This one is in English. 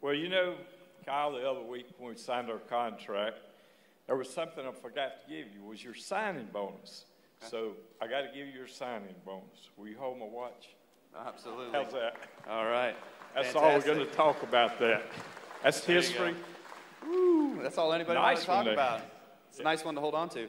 Well, you know, Kyle, the other week when we signed our contract, there was something I forgot to give you, was your signing bonus. Okay. So I got to give you your signing bonus. Will you hold my watch? Absolutely. How's that? All right. That's fantastic. All we're going to talk about that. That's history. Woo, that's all anybody wants to talk about. It's a nice one to hold on to.